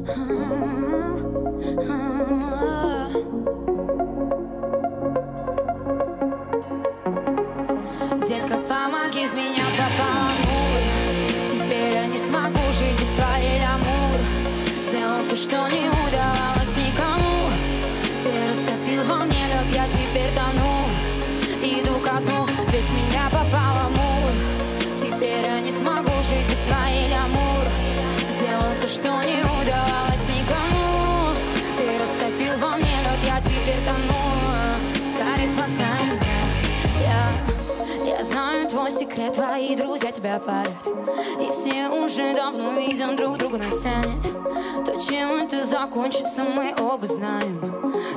Детка, помоги, в меня попал Амур. Теперь я не смогу жить без твоей, Амур. Сделал то, что не удавалось никому. Ты растопил во мне лед, я теперь тону. Иду ко дну, ведь в меня попал Амур. Теперь я не смогу жить без твоей, Амур. Сделал то, что не удавалось никому. Ты растопил во мне лед, я теперь тону. Скорее спасай меня. Я знаю твой секрет, твои друзья тебя парят, и все уже давно видим друг друга на сцене. То, чем это закончится, мы оба знаем.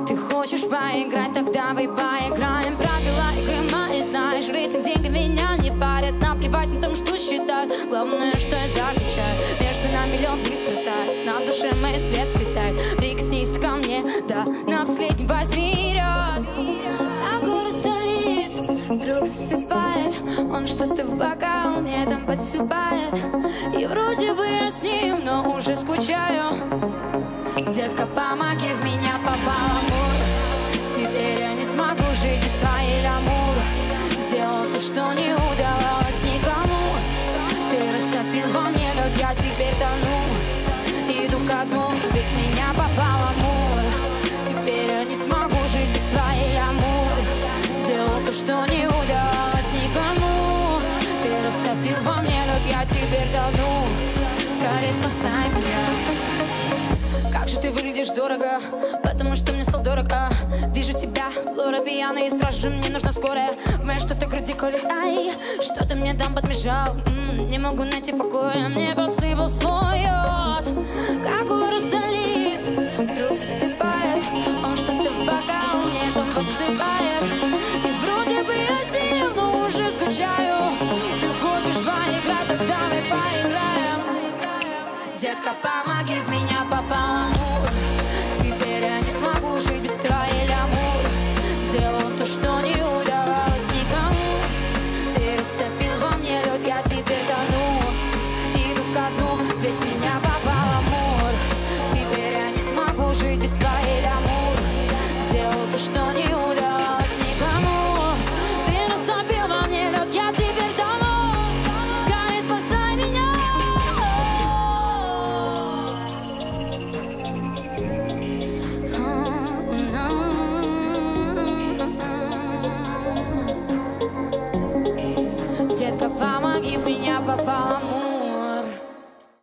Ты хочешь поиграть, тогда мы поиграем. Правила игры мои знаешь, рейтинг, деньги меня не парят. Наплевать на том, что считают, главное, что я замечаю. Между нами лед быстро тает, на душе мой свет светает. Прикоснись ко мне, да, на последний возьми лед. Вдруг засыпает, он что-то в бокал мне там подсыпает. И вроде бы я с ним, но уже скучаю. Детка, помоги, в меня попал Амур. Теперь я не смогу жить без твоей, Амур. Сделал то, что не удавалось никому. Ты растопил во мне лед, я теперь тону. Иду ко дну, ведь в меня попал Амур. Теперь я не смогу жить без твоей, Амур. Сделал то, что не удалось никому. Ты растопил во мне лед, я теперь тону. Скорее спасай меня. Как же ты выглядишь дорого, потому что мне стал дорог, а. Вижу тебя, Лора, пьяная, и сразу же мне нужна скорая. В моей что-то груди колет, ай. Что ты мне там подмешал, не могу найти покоя. Мне посыпал свой лед, как у Розалит. Вдруг засыпает, он что-то в бокал мне там подсыпает. Ты хочешь поиграть, тогда мы поиграем. Детка, помоги, в меня попал Амур. Теперь я не смогу жить без твоей, Амур. Сделал то, что не удавалось никому. Ты растопил во мне лед, я теперь тону. Иду ко дну, ведь в меня попал Амур. Теперь я не смогу жить без твоей, Амур. Сделал то, что не удавалось никому. Помоги, в меня попал Амур.